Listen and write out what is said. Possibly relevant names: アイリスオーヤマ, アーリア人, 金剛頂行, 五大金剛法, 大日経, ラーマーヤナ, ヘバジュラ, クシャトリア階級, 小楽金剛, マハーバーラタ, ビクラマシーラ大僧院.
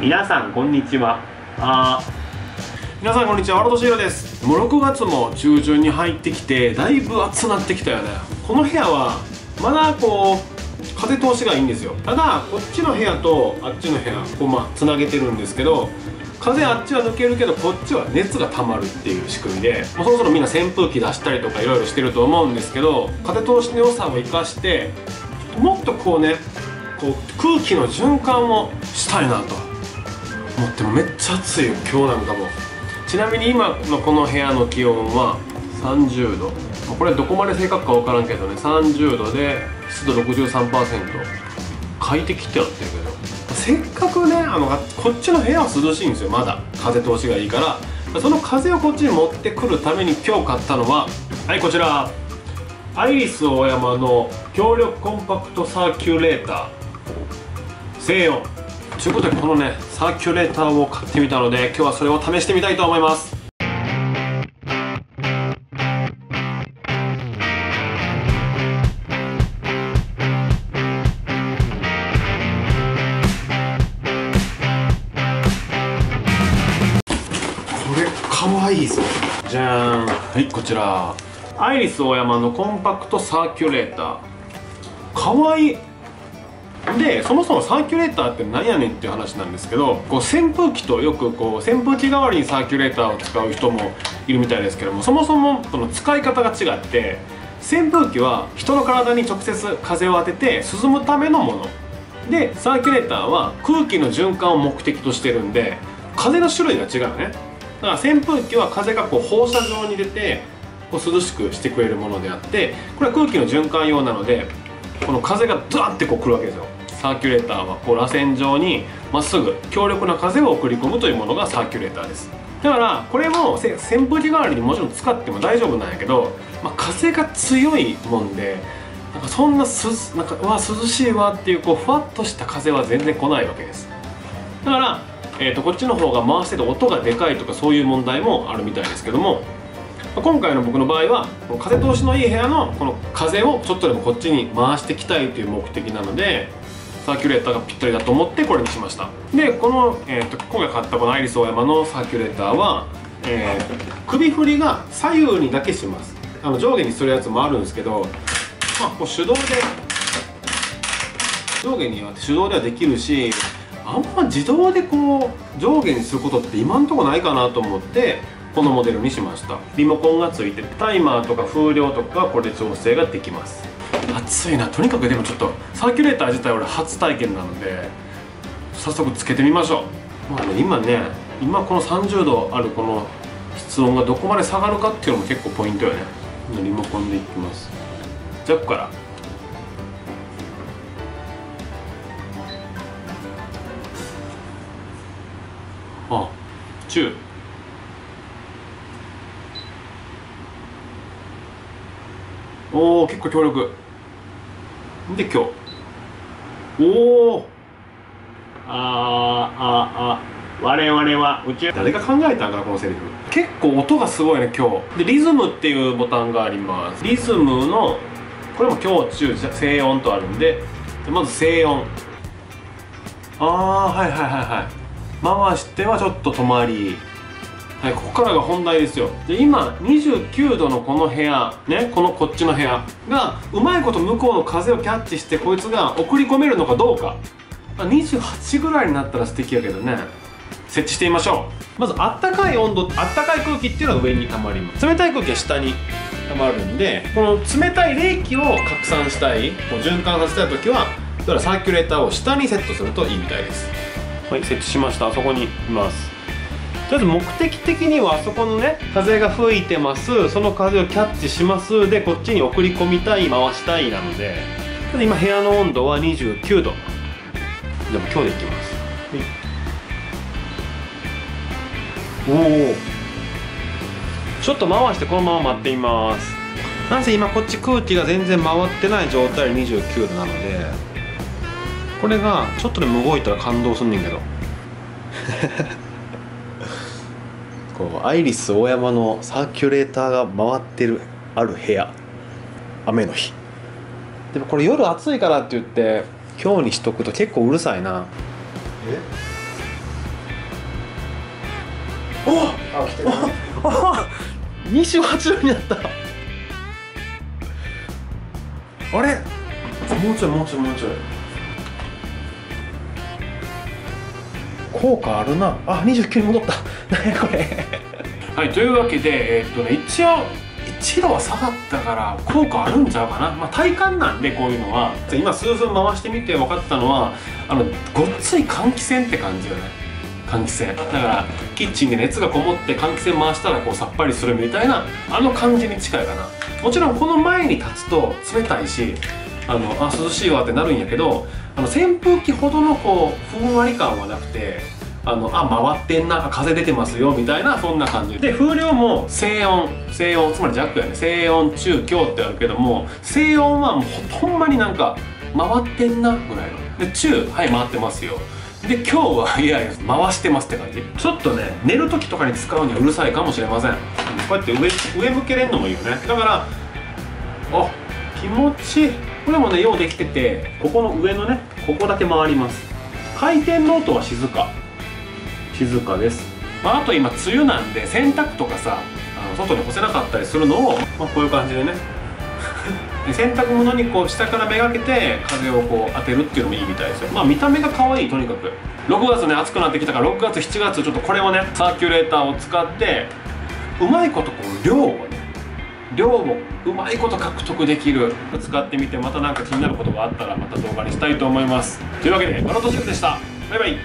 皆さんこんにちは。皆さんこんにちは、ワロトシーロです。もう6月も中旬に入ってきて、だいぶ暑くなってきたよね。この部屋はまだこう風通しがいいんですよ。ただこっちの部屋とあっちの部屋こうつなげてるんですけど、風あっちは抜けるけどこっちは熱が溜まるっていう仕組みで、もうそろそろみんな扇風機出したりとかいろいろしてると思うんですけど、風通しの良さを生かしてもっとこうね、こう空気の循環をしたいなと思って、めっちゃ暑いよ今日なんかも。ちなみに今のこの部屋の気温は30度、これはどこまで正確か分からんけどね、30度で湿度 63%、 快適ってなってるけど、せっかくねこっちの部屋は涼しいんですよ。まだ風通しがいいから、その風をこっちに持ってくるために今日買ったのは、はい、こちらアイリスオーヤマの強力コンパクトサーキュレーター静音ということで、このねサーキュレーターを買ってみたので、今日はそれを試してみたいと思います。これかわいいぞ。じゃーん。はい、こちらアイリスオーヤマのコンパクトサーキュレーター、かわいい。でそもそもサーキュレーターって何やねんっていう話なんですけど、こう扇風機とよくこう扇風機代わりにサーキュレーターを使う人もいるみたいですけども、そもそもその使い方が違って、扇風機は人の体に直接風を当てて涼むためのもので、サーキュレーターは空気の循環を目的としてるんで風の種類が違うよね。だから扇風機は風がこう放射状に出てこう涼しくしてくれるものであって、これは空気の循環用なので、この風がドワンってこう来るわけですよ。サーキュレーターはこう螺旋状にまっすぐ強力な風を送り込むというものがサーキュレーターです。だからこれも扇風機代わりにもちろん使っても大丈夫なんやけど、風が強いもんで、なんかそんなうわ涼しいわっていうこうふわっとした風は全然来ないわけです。だから、こっちの方が回してて音がでかいとかそういう問題もあるみたいですけども、今回の僕の場合は風通しのいい部屋のこの風をちょっとでもこっちに回していきたいという目的なので、サーキュレーターがぴったりだと思ってこれにしました。でこの、今回買ったこのアイリスオーヤマのサーキュレーターは、首振りが左右にだけします。上下にするやつもあるんですけど、こう手動で上下には手動ではできるし、あんま自動でこう上下にすることって今んとこないかなと思ってこのモデルにしました。リモコンがついてタイマーとか風量とかこれで調整ができます。暑いな。とにかくでもちょっとサーキュレーター自体俺初体験なので早速つけてみましょう。今この30度あるこの室温がどこまで下がるかっていうのも結構ポイントよね。リモコンでいきます。じゃあここから中おお、結構強力で、今日おお我々はうち、誰が考えたんかなこのセリフ。結構音がすごいね今日で。リズムっていうボタンがあります。リズムのこれも強中静音とあるんで、まず静音。はいはいはいはい。回してはちょっと止まり。はい、ここからが本題ですよ。で今29度のこの部屋ね、こっちの部屋がうまいこと向こうの風をキャッチしてこいつが送り込めるのかどうか、28ぐらいになったら素敵やけどね。設置してみましょう。まずあったかい温度、あったかい空気っていうのは上に溜まります。冷たい空気は下に溜まるんで、この冷たい冷気を拡散したい、循環させたい時はサーキュレーターを下にセットするといいみたいです。はい、設置しました。あそこにいます。とりあえず目的的にはあそこのね風が吹いてます、その風をキャッチしますで、こっちに送り込みたい、回したいなので、今部屋の温度は29度。でも今日でいきます。おお、ちょっと回してこのまま待ってみます。なんせ今こっち空気が全然回ってない状態で29度なので、これがちょっとでも動いたら感動すんねんけどアイリスオーヤマのサーキュレーターが回ってるある部屋、雨の日でもこれ夜暑いからって言って今日にしとくと結構うるさいな。あ、来てる。28度になった。あれ、もうちょいもうちょいもうちょい。効果あるな。あ、29に戻った。何これ。はい、というわけで、一応1度は下がったから効果あるんちゃうかな。まあ、体感なんでこういうのは。今数分回してみて分かったのは、ごっつい換気扇って感じよね。換気扇だからキッチンで熱がこもって換気扇回したらこうさっぱりするみたいな感じに近いかな。もちろんこの前に立つと冷たいし、あ、涼しいわってなるんやけど、扇風機ほどのこうふんわり感はなくて、あ、回ってんな、風出てますよみたいな、そんな感じで、風量も静音つまり弱やね。静音中強ってあるけども、静音はもうほんまになんか回ってんなぐらいので、中、はい、回ってますよ。で、今日は、いやいや、回してますって感じ。ちょっとね、寝る時とかに使うにはうるさいかもしれません。こうやって上向けれんのもいいよね。だから、あ、気持ちいい。これもね、ようできてて、ここの上のね、ここだけ回ります。回転の音は静か。静かです。まあ、あと今、梅雨なんで、洗濯とかさ、外に干せなかったりするのを、まあ、こういう感じでね。洗濯物にこう下からめがけて風をこう当てるっていうのもいいみたいですよ。まあ見た目が可愛い。とにかく6月ね、暑くなってきたから、6月7月ちょっとこれをね、サーキュレーターを使ってうまいことこう量をうまいこと獲得できる。使ってみてまたなんか気になることがあったらまた動画にしたいと思います。というわけで、バロトシェフでした。バイバイ。